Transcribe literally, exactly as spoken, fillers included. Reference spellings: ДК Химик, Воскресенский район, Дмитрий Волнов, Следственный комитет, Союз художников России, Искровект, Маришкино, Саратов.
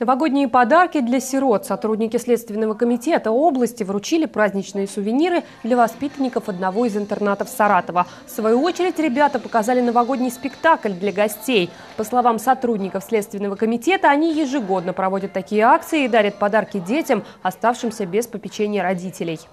Новогодние подарки для сирот. Сотрудники Следственного комитета области вручили праздничные сувениры для воспитанников одного из интернатов Саратова. В свою очередь ребята показали новогодний спектакль для гостей. По словам сотрудников Следственного комитета, они ежегодно проводят такие акции и дарят подарки детям, оставшимся без попечения родителей.